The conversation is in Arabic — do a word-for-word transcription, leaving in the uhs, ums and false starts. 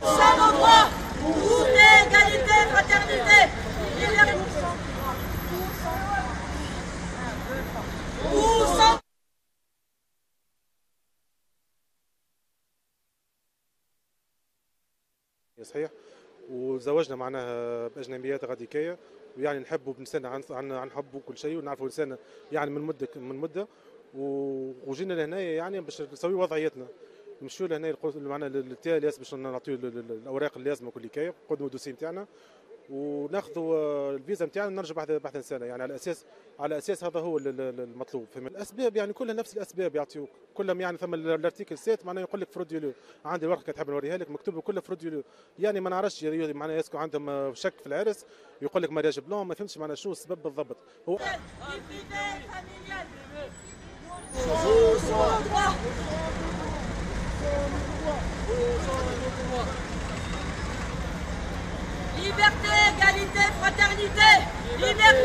Nous sommes en droit pour goûter égalité, fraternité, liberté. صحيح وزوجنا معناها باجنبيات غادي كايا ويعني نحبوا بنسنا عن عن عن حبه وكل شيء ونعرفوا لسانا يعني من مده من مده وجينا لهنايا يعني باش نسويو وضعيتنا نمشيو لهنا معناها للتي الياس باش نعطيو الاوراق اللازمه كل كايا نقدموا الدوسي نتاعنا وناخذوا الفيزا نتاعنا نرجع بعد بعد سنه يعني على اساس على اساس هذا هو المطلوب. فمن الاسباب يعني كلها نفس الاسباب يعطيوك كلهم يعني ثم الارتيكل سات معناها يقول لك فروديولو عندي ورقه تحب نوريها لك مكتوب له كله فروديولو يعني ما نعرفش معناها يسكو عندهم شك في العرس يقول لك مارياج بلون ما فهمتش معناها شو السبب بالضبط هو Liberté, égalité, fraternité, liberté